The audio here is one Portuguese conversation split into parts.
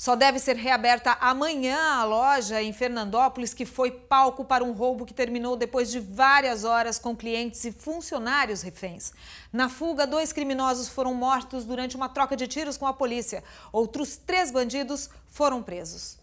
Só deve ser reaberta amanhã a loja em Fernandópolis, que foi palco para um roubo que terminou depois de várias horas com clientes e funcionários reféns. Na fuga, 2 criminosos foram mortos durante uma troca de tiros com a polícia. Outros 3 bandidos foram presos.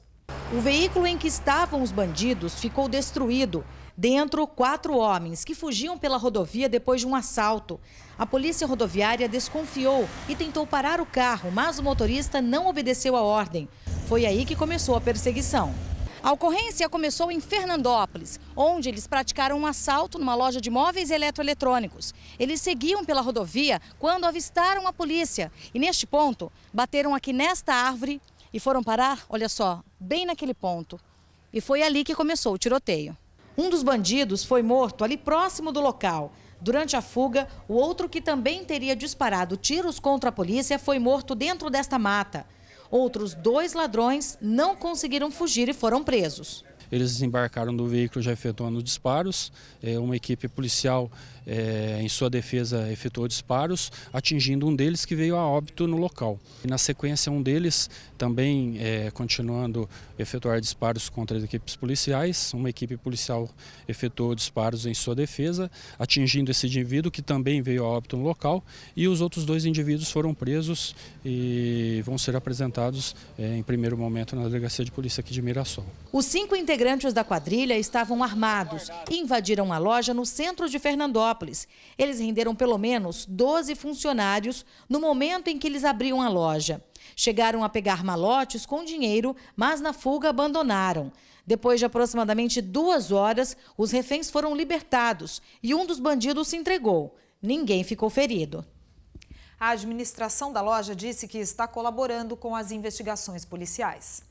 O veículo em que estavam os bandidos ficou destruído. Dentro, 4 homens que fugiam pela rodovia depois de um assalto. A polícia rodoviária desconfiou e tentou parar o carro, mas o motorista não obedeceu a ordem. Foi aí que começou a perseguição. A ocorrência começou em Fernandópolis, onde eles praticaram um assalto numa loja de móveis eletroeletrônicos. Eles seguiam pela rodovia quando avistaram a polícia e, neste ponto, bateram aqui nesta árvore e foram parar, olha só, bem naquele ponto. E foi ali que começou o tiroteio. Um dos bandidos foi morto ali próximo do local. Durante a fuga, o outro, que também teria disparado tiros contra a polícia, foi morto dentro desta mata. Outros 2 ladrões não conseguiram fugir e foram presos. Eles desembarcaram do veículo já efetuando disparos. Uma equipe policial, em sua defesa, efetuou disparos, atingindo um deles que veio a óbito no local. E, na sequência, um deles também continuando a efetuar disparos contra as equipes policiais. Uma equipe policial efetuou disparos em sua defesa, atingindo esse indivíduo que também veio a óbito no local. E os outros 2 indivíduos foram presos e vão ser apresentados em primeiro momento na delegacia de polícia aqui de Mirassol. Os 5 integrantes da quadrilha estavam armados e invadiram a loja no centro de Fernandópolis. Eles renderam pelo menos 12 funcionários no momento em que eles abriam a loja. Chegaram a pegar malotes com dinheiro, mas na fuga abandonaram. Depois de aproximadamente 2 horas, os reféns foram libertados e um dos bandidos se entregou. Ninguém ficou ferido. A administração da loja disse que está colaborando com as investigações policiais.